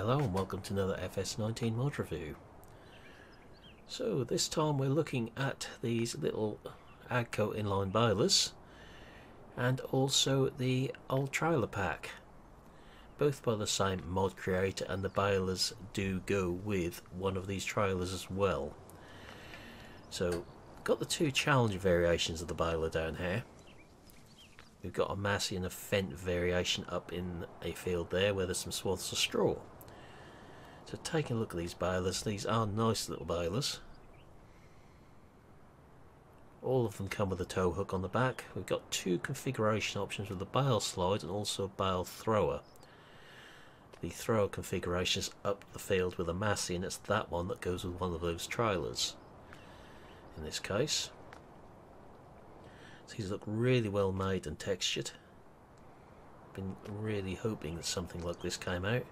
Hello and welcome to another FS19 mod review. So this time we're looking at these little Agco inline bailers and also the old trailer pack, both by the same mod creator, and the bailers do go with one of these trailers as well. So got the two Challenger variations of the bailer down here. We've got a Massey and a Fendt variation up in a field there where there's some swaths of straw. So taking a look at these balers, these are nice little balers. All of them come with a tow hook on the back. We've got two configuration options with a bale slide and also a bale thrower. The thrower configuration is up the field with a Massey, and it's that one that goes with one of those trailers in this case. So these look really well made and textured. Been really hoping that something like this came out.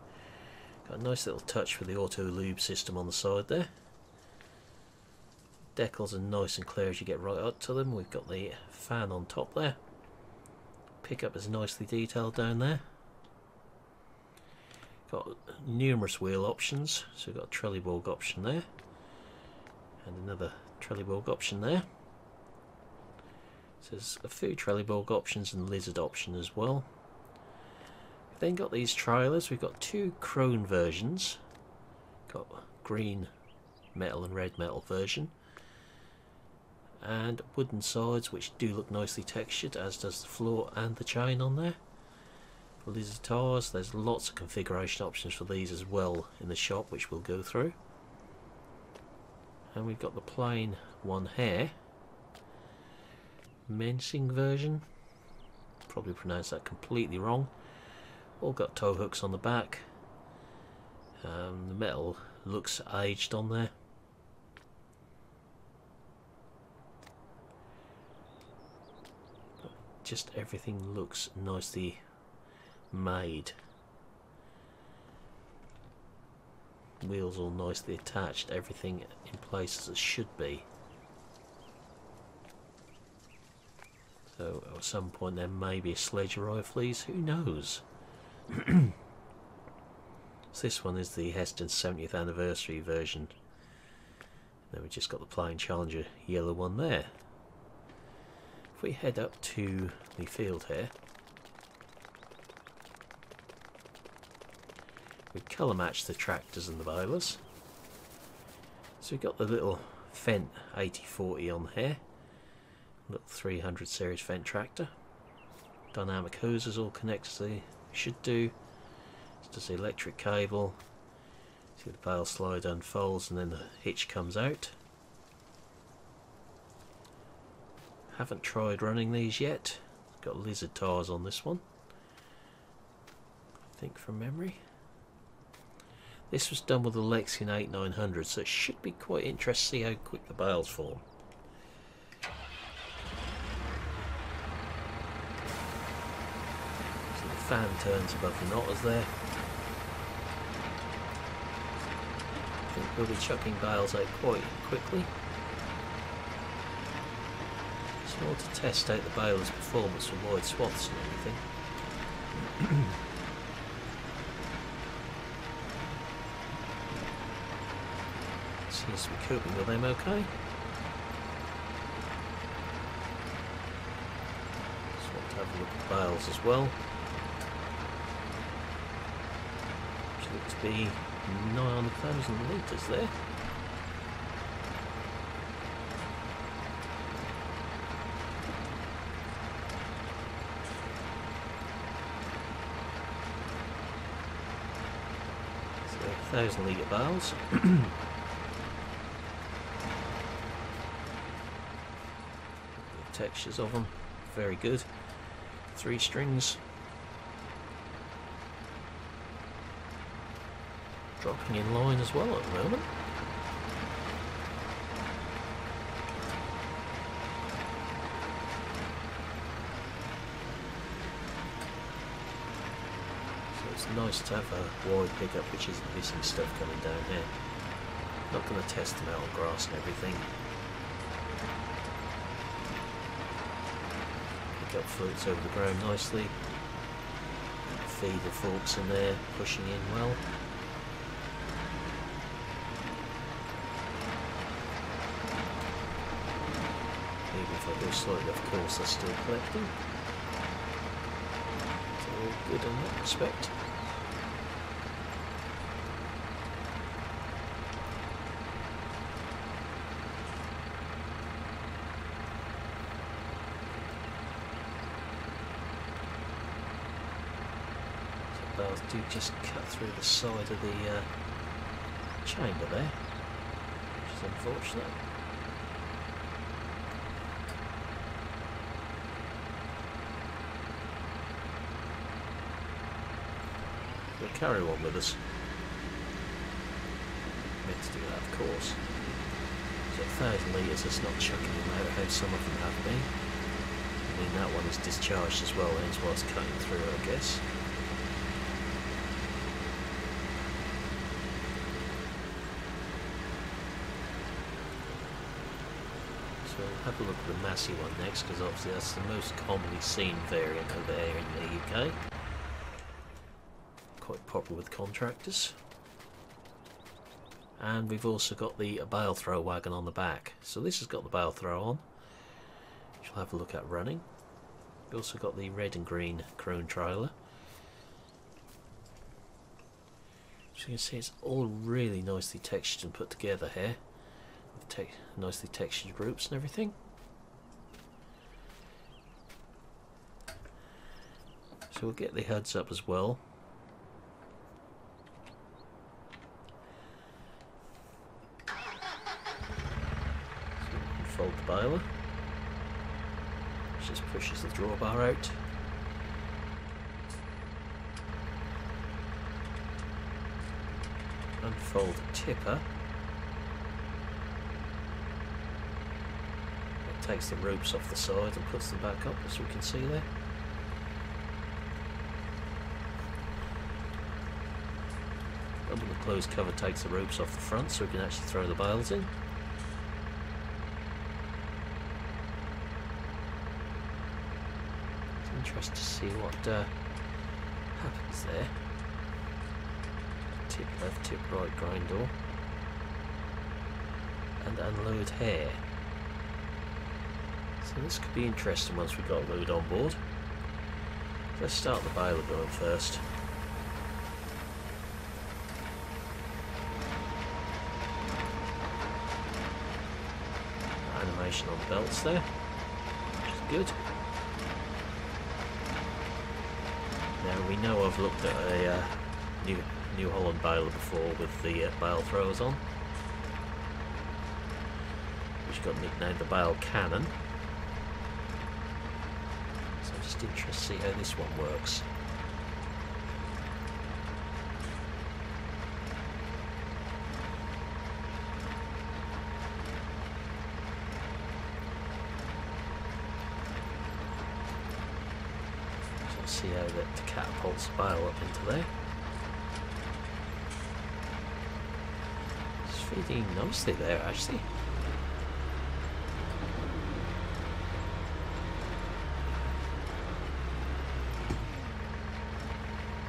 Got a nice little touch with the auto lube system on the side there. Decals are nice and clear as you get right up to them. We've got the fan on top there. Pickup is nicely detailed down there. Got numerous wheel options. So we've got a Trelleborg option there, and another Trelleborg option there. So there's a few Trelleborg options and lizard option as well. We've then got these trailers. We've got two Krone versions. Got green metal and red metal version, and wooden sides which do look nicely textured, as does the floor and the chain on there. Lizard tires. There's lots of configuration options for these as well in the shop, which we'll go through. And we've got the plain one here. Mensing version, probably pronounced that completely wrong. All got tow hooks on the back. The metal looks aged on there. Just everything looks nicely made. Wheels all nicely attached, everything in place as it should be. So at some point there may be a sledge arrive for these, who knows. So this one is the Heston 70th anniversary version. Then we've just got the plain Challenger yellow one there. If we head up to the field here, we colour match the tractors and the balers. So we've got the little Fendt 8040 on here. Little 300 series Fendt tractor. Dynamic hoses all connected, they should do. It's just the electric cable. See the bale slide unfolds and then the hitch comes out. Haven't tried running these yet. Got lizard tires on this one, I think, from memory. This was done with the Lexion 8900, so it should be quite interesting to see how quick the bales form. Fan turns above the knotters there. I think we'll be chucking bales out quite quickly. Just want to test out the baler's performance for wide swaths and everything. Seems to be coping with them okay. Just want to have a look at the bales as well. Looks to be 9,000 litres there. So 1,000 litre bales. The textures of them, very good. Three strings. Dropping in line as well at the moment. So it's nice to have a wide pickup, which isn't missing stuff coming down here. Not going to test them out on grass and everything. Pickup floats over the ground nicely. Feeder forks in there, pushing in well. I do slow it, of course, it's still collecting. It's all good in that respect. So bells do just cut through the side of the chamber there, which is unfortunate. We'll carry one with us. Meant to do that, of course. So 1,000 litres, it's not chucking them out how some of them have been. I mean, that one is discharged as well, hence why it's cutting through, I guess. Have a look at the Massey one next, because obviously that's the most commonly seen variant over here in the UK. Quite popular with contractors. And we've also got the bale throw wagon on the back. So this has got the bale throw on, which we'll have a look at running. We've also got the red and green Krone trailer. As you can see, it's all really nicely textured and put together here. Nicely textured groups and everything. So we'll get the HUDs up as well. So fold the baler. It just pushes the drawbar out. Unfold the tipper. Takes the ropes off the side and puts them back up, as we can see there. Open the closed cover, takes the ropes off the front so we can actually throw the bales in. It's interesting to see what happens there. Tip left, tip right, grind door. And unload here. So this could be interesting once we've got load on board. Let's start the baler going first. Animation on belts there, which is good. Now we know I've looked at a New Holland baler before with the bale throwers on, which got nicknamed the bale cannon. Interesting to see how this one works. So we'll see how the catapults bale up into there. It's feeding nicely there, actually.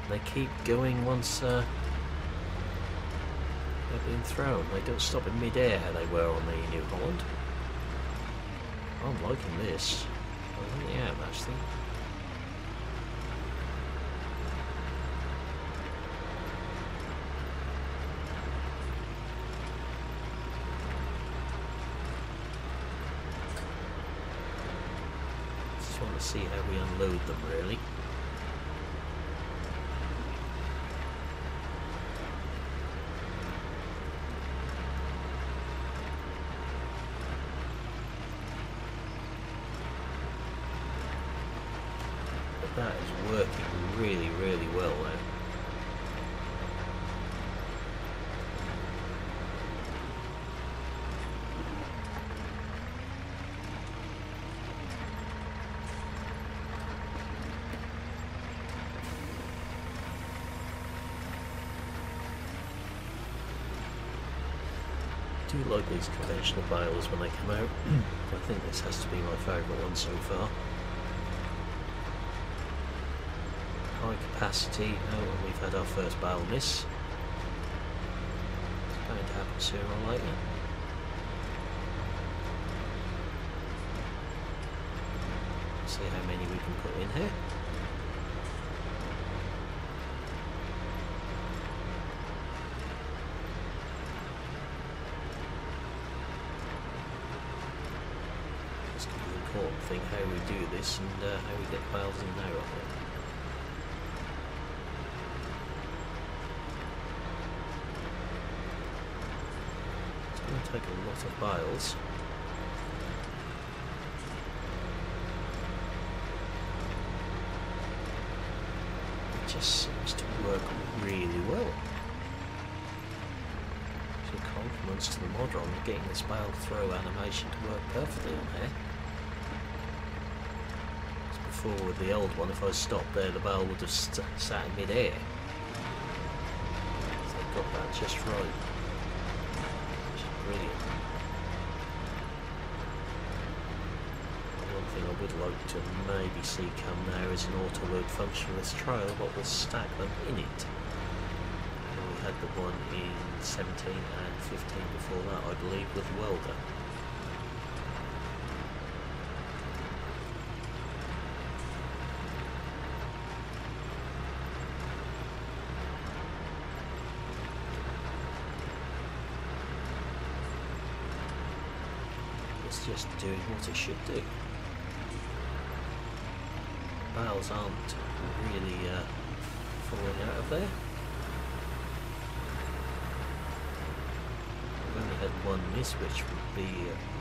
They keep going once they've been thrown. They don't stop in mid-air how they were on the New Holland. I'm liking this. I really am, actually. Just want to see how we unload them, really. That is working really, really well now. I do like these conventional bales when they come out. I think this has to be my favourite one so far. Capacity. Oh, we've had our first bale miss. It's going to happen sooner or later. can put in here. That's going to be an important thing, how we do this and how we get bales in there off it. It's going to take a lot of bales. Seems to work really well. So compliments to the mod on getting this bale throw animation to work perfectly on here. As before with the old one, if I stopped there the bale would have sat in mid-air. So I got that just right. Which is brilliant. I would like to maybe see come there is an auto-load function with this trailer, but we'll stack them in it. And we had the one in 17 and 15 before that, I believe, with welder. It's just doing what it should do. Bales aren't really falling out of there. We've only had one miss, which would be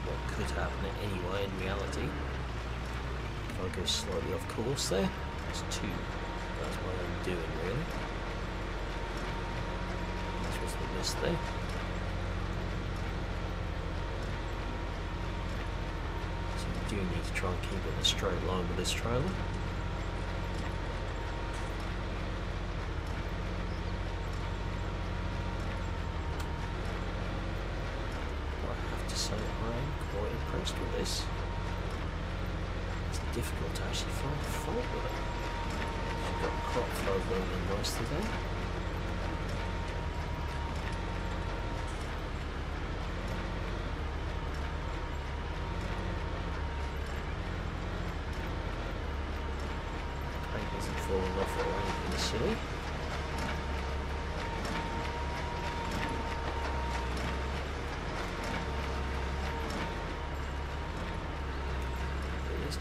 what could happen anyway in reality. If I go slightly off course there, that's two. That's what I'm doing really. That was the miss there. So we do need to try and keep it in a straight line with this trailer.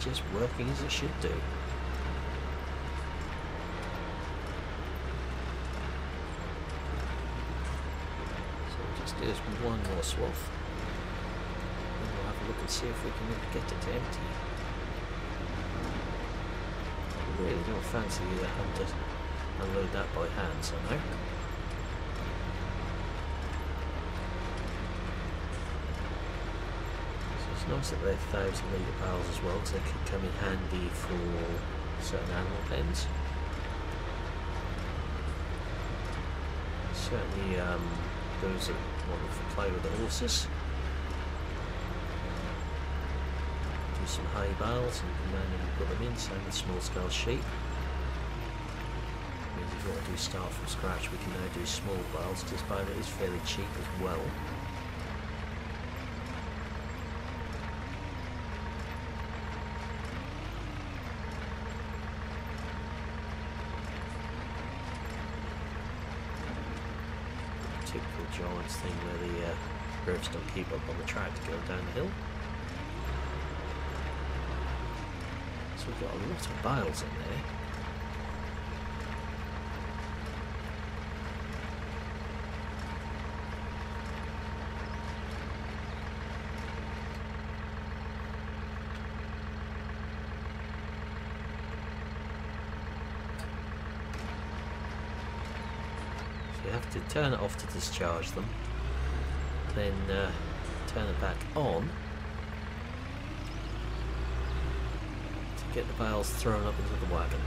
Just working as it should do. So we'll just do this one more swath and we'll have a look and see if we can get it to empty. I really don't fancy having to unload that by hand somehow. Nice that they're 1,000 litre bales as well, because they could come in handy for certain animal pens. Certainly those that want to play with the horses. Do some hay bales and manually put them in, same with small scale sheep. It means if you want to do start from scratch, we can now do small bales, because bale is fairly cheap as well. Giants thing where the revs don't keep up on the track to go down the hill. So we've got a lot of bales in there. Turn it off to discharge them, then turn it back on to get the bales thrown up into the wagon.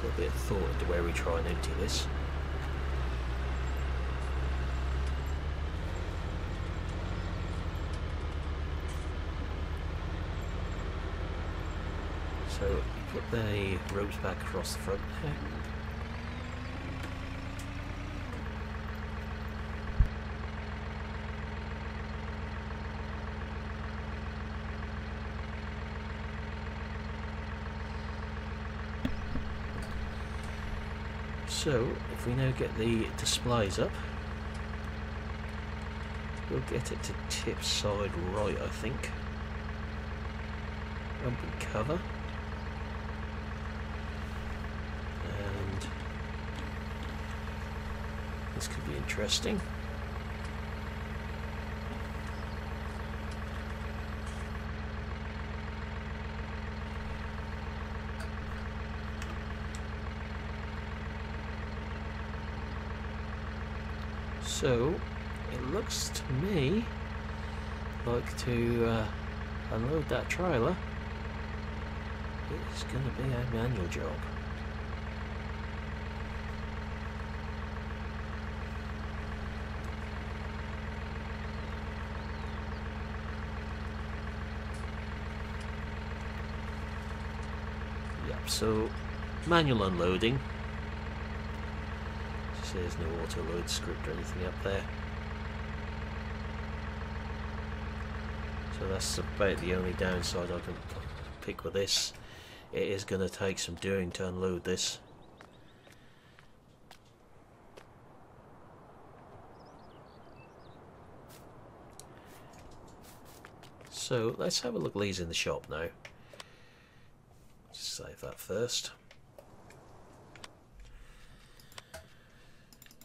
Put a bit of thought into where we try and empty this. So Put the ropes back across the front there. So, if we now get the displays up, we'll get it to tip side right, I think. Open cover. And this could be interesting. So, it looks to me like to unload that trailer, it's going to be a manual job. Yep, so manual unloading. There's no auto load script or anything up there, so that's about the only downside I can pick with this. It is going to take some doing to unload this. So let's have a look at these in the shop now. Just save that first.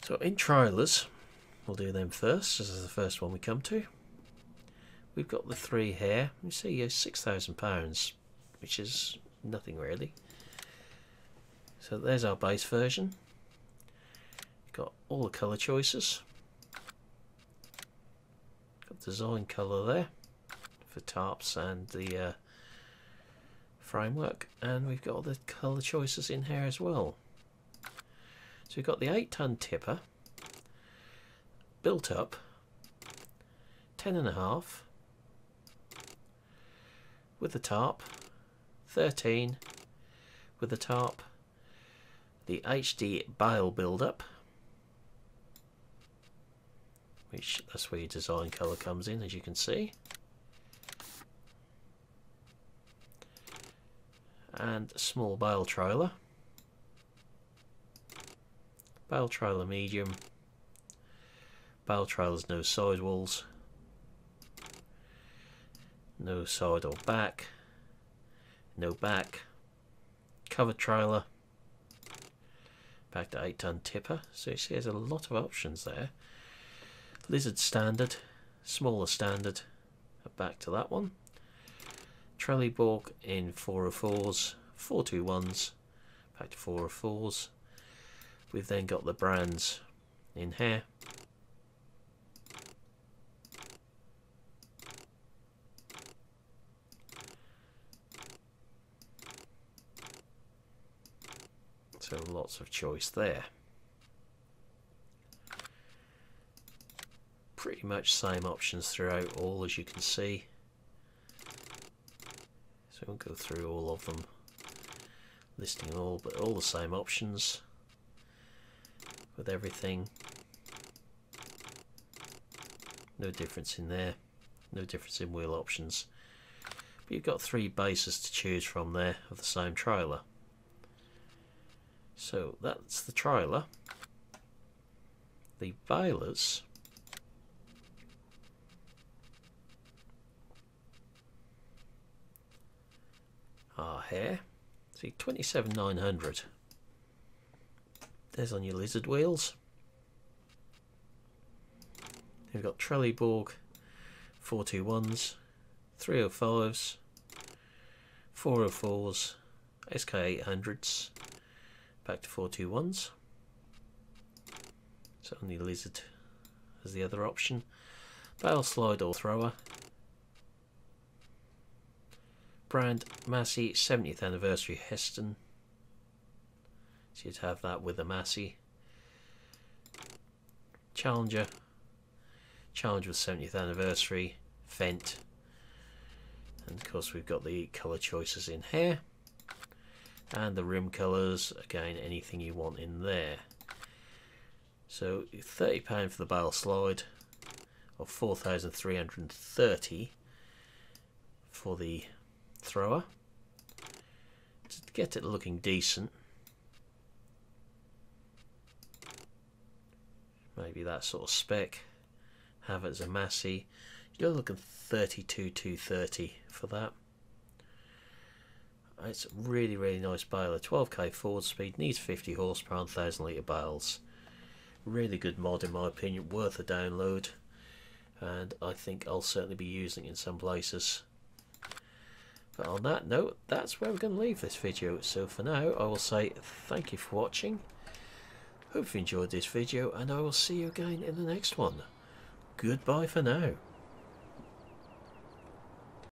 So in trailers, we'll do them first. This is the first one we come to. We've got the three here. You see, £6,000, which is nothing really. So there's our base version. Got all the colour choices. Got design colour there for tarps and the framework, and we've got all the colour choices in here as well. So we've got the 8-ton tipper, built up, 10.5, with the tarp, 13, with the tarp, the HD bale build-up, which that's where your design colour comes in, as you can see, and small bale trailer. Bale trailer medium, bale trailers no sidewalls, no side or back, no back, covered trailer, back to 8-ton tipper. So you see there's a lot of options there. Lizard standard, smaller standard, back to that one. Trelleborg in 404s, 421s, back to 404s. We've then got the brands in here. So lots of choice there. Pretty much same options throughout all, as you can see. So we'll go through all of them, listing them all, but all the same options with everything. No difference in there, no difference in wheel options, but you've got three bases to choose from there of the same trailer. So that's the trailer. The balers, are here. See, 27,900. There's on your lizard wheels. We've got Trelleborg 421s, 305s, 404s, SK800s, back to 421s. So only lizard as the other option. Bale slide or thrower. Brand Massey 70th anniversary Heston. So you'd have that with the Massey. Challenger. Challenger's 70th anniversary. Fendt. And of course we've got the colour choices in here. and the rim colours, again anything you want in there. So £30 for the barrel slide, or 4,330 for the thrower to get it looking decent. Maybe that sort of spec, have it as a Massey. You're looking 32,230 for that. It's a really, really nice baler. 12k forward speed, needs 50 horsepower, 1,000 litre bales. Really good mod in my opinion, worth a download, and I think I'll certainly be using it in some places. But on that note, that's where we're going to leave this video. So for now, I will say thank you for watching. Hope you enjoyed this video, and I will see you again in the next one. Goodbye for now.